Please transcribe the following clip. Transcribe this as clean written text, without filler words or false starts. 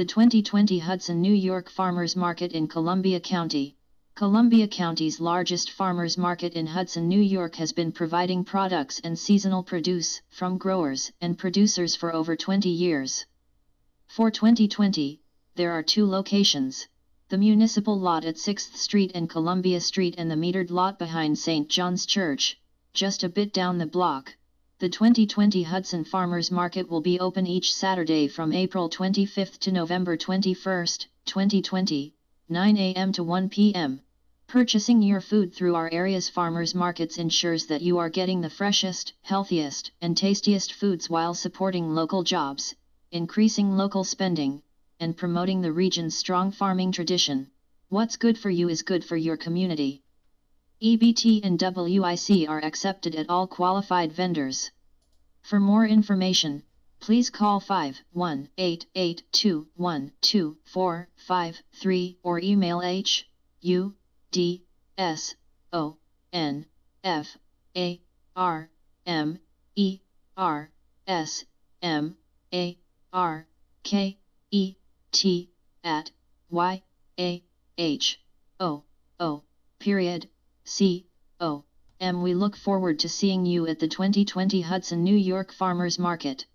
the 2020 Hudson, New York Farmers Market in Columbia County. Columbia County's largest farmers market in Hudson, New York has been providing products and seasonal produce from growers and producers for over 20 years. For 2020, there are two locations: the municipal lot at 6th Street and Columbia Street, and the metered lot behind St. John's Church, just a bit down the block. The 2020 Hudson Farmers Market will be open each Saturday from April 25 to November 21, 2020, 9 a.m. to 1 p.m. Purchasing your food through our area's farmers markets ensures that you are getting the freshest, healthiest, and tastiest foods while supporting local jobs, increasing local spending, and promoting the region's strong farming tradition. What's good for you is good for your community. EBT and WIC are accepted at all qualified vendors. For more information, please call 518-821-2453 or email hudson@yahoo.com. We look forward to seeing you at the 2020 Hudson, New York Farmers Market.